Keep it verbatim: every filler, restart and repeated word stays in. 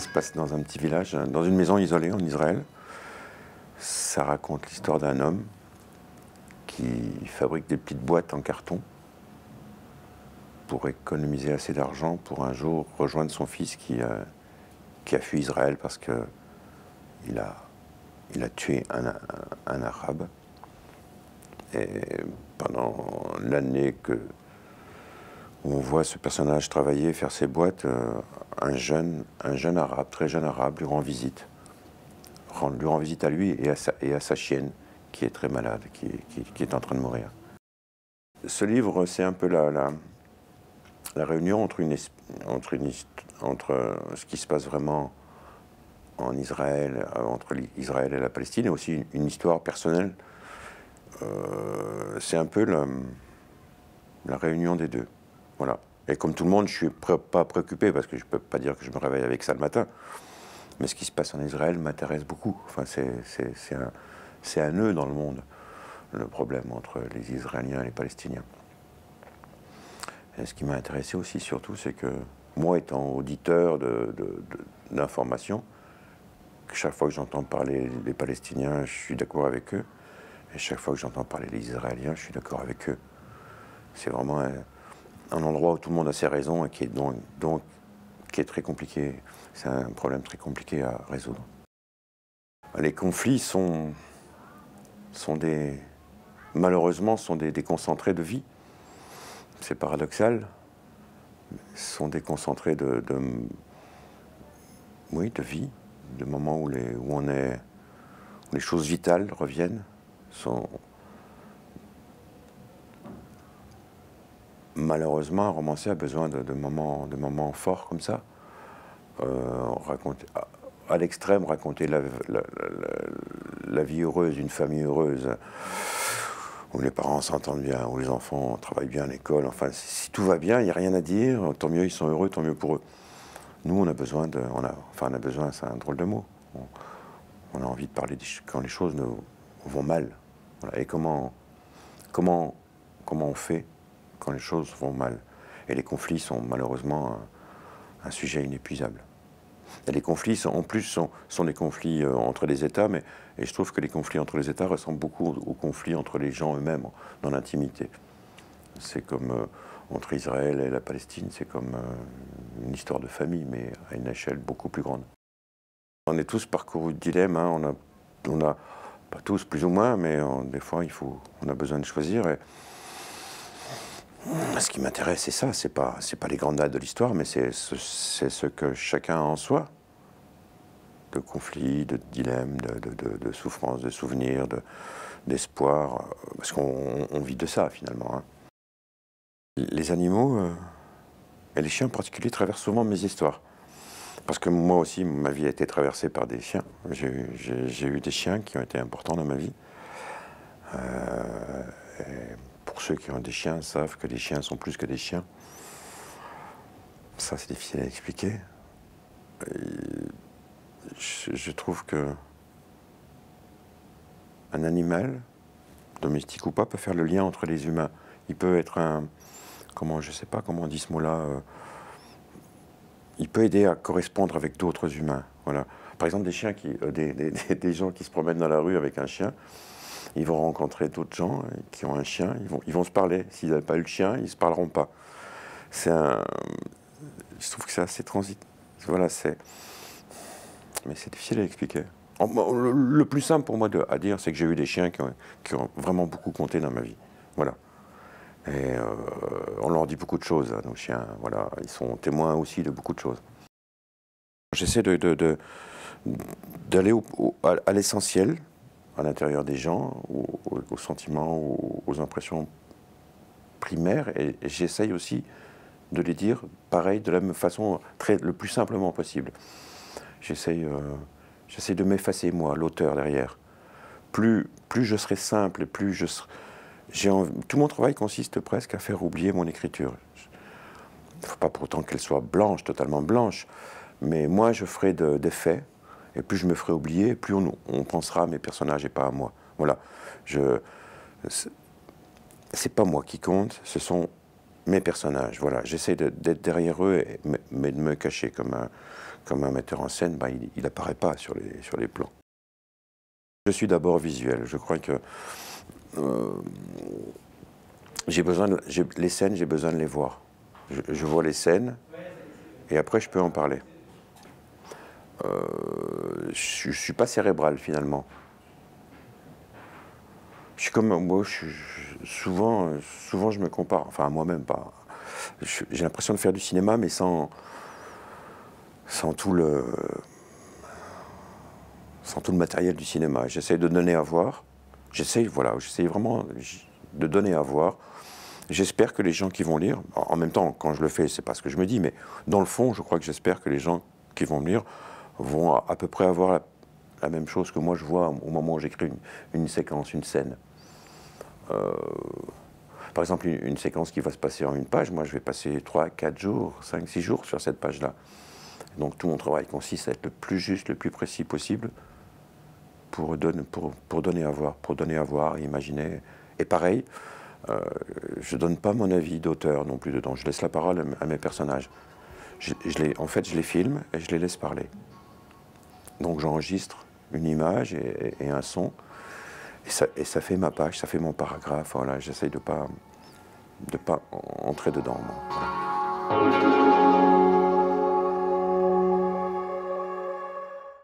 ça se passe dans un petit village, dans une maison isolée en Israël. Ça raconte l'histoire d'un homme qui fabrique des petites boîtes en carton pour économiser assez d'argent pour un jour rejoindre son fils qui a, qui a fui Israël parce qu'il a, il a tué un, un, un arabe. Et pendant l'année que on voit ce personnage travailler, faire ses boîtes, euh, un, jeune, un jeune arabe, très jeune arabe, lui rend visite. Rend, lui rend visite à lui et à, sa, et à sa chienne, qui est très malade, qui, qui, qui est en train de mourir. Ce livre, c'est un peu la, la, la réunion entre, une, entre, une, entre ce qui se passe vraiment en Israël, entre Israël et la Palestine, et aussi une, une histoire personnelle. Euh, c'est un peu la, la réunion des deux. Voilà. Et comme tout le monde, je ne suis pré pas préoccupé, parce que je ne peux pas dire que je me réveille avec ça le matin. Mais ce qui se passe en Israël m'intéresse beaucoup. Enfin, c'est un, un nœud dans le monde, le problème entre les Israéliens et les Palestiniens. Et ce qui m'a intéressé aussi, surtout, c'est que moi, étant auditeur d'informations, chaque fois que j'entends parler des Palestiniens, je suis d'accord avec eux. Et chaque fois que j'entends parler des Israéliens, je suis d'accord avec eux. C'est vraiment un, un endroit où tout le monde a ses raisons et qui est donc, donc qui est très compliqué. C'est un problème très compliqué à résoudre. Les conflits sont, sont des, malheureusement, sont des, des concentrés de vie. C'est paradoxal. Ce sont des concentrés de, de, oui, de vie, de moments où les, où on est, où les choses vitales reviennent. Sont malheureusement, un romancier a besoin de, de, moments, de moments forts comme ça. Euh, raconter, à, à l'extrême, raconter la, la, la, la vie heureuse, une famille heureuse, où les parents s'entendent bien, où les enfants travaillent bien à l'école. Enfin, si, si tout va bien, il n'y a rien à dire, tant mieux, ils sont heureux, tant mieux pour eux. Nous, on a besoin de... On a, enfin, on a besoin, c'est un drôle de mot. On, on a envie de parler des, quand les choses ne... vont mal. Voilà. Et comment, comment, comment on fait quand les choses vont mal? Et les conflits sont malheureusement un, un sujet inépuisable. Et les conflits, sont, en plus, sont, sont des conflits euh, entre les États, mais et je trouve que les conflits entre les États ressemblent beaucoup aux, aux conflits entre les gens eux-mêmes, dans l'intimité. C'est comme, euh, entre Israël et la Palestine, c'est comme euh, une histoire de famille, mais à une échelle beaucoup plus grande. On est tous parcourus de dilemmes, hein. on a, on a Pas tous, plus ou moins, mais on, des fois, il faut, on a besoin de choisir. Et... Ce qui m'intéresse, c'est ça. C'est pas, c'est pas les grandes dates de l'histoire, mais c'est ce, ce que chacun a en soi. De conflits, de dilemmes, de, de, de, de souffrances, de souvenirs, de, d'espoir. Parce qu'on on vit de ça, finalement. Hein. Les animaux, euh, et les chiens en particulier, traversent souvent mes histoires. Parce que moi aussi, ma vie a été traversée par des chiens. J'ai eu des chiens qui ont été importants dans ma vie. Euh, pour ceux qui ont des chiens, savent que les chiens sont plus que des chiens. Ça, c'est difficile à expliquer. Je, je trouve que un animal, domestique ou pas, peut faire le lien entre les humains. Il peut être un... Comment, je sais pas comment on dit ce mot-là... Euh, Il peut aider à correspondre avec d'autres humains. Voilà. Par exemple, des, chiens qui, euh, des, des, des gens qui se promènent dans la rue avec un chien, ils vont rencontrer d'autres gens qui ont un chien, ils vont, ils vont se parler. S'ils n'avaient pas eu le chien, ils ne se parleront pas. Un... Je trouve que c'est assez transit. Voilà, mais c'est difficile à expliquer. Le, le plus simple pour moi de, à dire, c'est que j'ai eu des chiens qui ont, qui ont vraiment beaucoup compté dans ma vie. Voilà. Et euh, on leur dit beaucoup de choses, nos chiens. Voilà, ils sont témoins aussi de beaucoup de choses. J'essaie de, de, de, d'aller au, au, à l'essentiel, à l'intérieur des gens, aux, aux sentiments, aux, aux impressions primaires. Et, et j'essaye aussi de les dire, pareil, de la même façon, très, le plus simplement possible. J'essaye euh, de m'effacer, moi, l'auteur derrière. Plus, plus je serai simple, plus je serai... Envie, tout mon travail consiste presque à faire oublier mon écriture. Il ne faut pas pour autant qu'elle soit blanche, totalement blanche, mais moi je ferai de, des faits, et plus je me ferai oublier, plus on, on pensera à mes personnages et pas à moi. Voilà. C'est pas moi qui compte, ce sont mes personnages. Voilà. J'essaie d'être de, derrière eux, et, mais de me cacher comme un, comme un metteur en scène, bah, il n'apparaît pas sur les, sur les plans. Je suis d'abord visuel. Je crois que euh, j'ai besoin de, j'ai, les scènes, j'ai besoin de les voir. Je, je vois les scènes et après je peux en parler. Euh, je ne suis pas cérébral finalement. Je suis comme moi, je, je, souvent, souvent je me compare, enfin à moi-même pas. J'ai l'impression de faire du cinéma, mais sans, sans tout le, sans tout le matériel du cinéma. J'essaie de donner à voir. J'essaie, voilà, j'essaie vraiment de donner à voir. J'espère que les gens qui vont lire, en même temps, quand je le fais, c'est pas ce que je me dis, mais dans le fond, je crois que j'espère que les gens qui vont me lire vont à, à peu près avoir la, la même chose que moi je vois au moment où j'écris une, une séquence, une scène. Euh, Par exemple, une, une séquence qui va se passer en une page, moi je vais passer trois, quatre jours, cinq, six jours sur cette page-là. Donc tout mon travail consiste à être le plus juste, le plus précis possible pour, donne, pour, pour donner à voir, pour donner à voir, imaginer. Et pareil, euh, je ne donne pas mon avis d'auteur non plus dedans, je laisse la parole à, à mes personnages. Je, je les, en fait, je les filme et je les laisse parler. Donc j'enregistre une image et, et, et un son. Et ça, et ça fait ma page, ça fait mon paragraphe, voilà, j'essaye de ne pas, de pas entrer dedans. Moi. Voilà.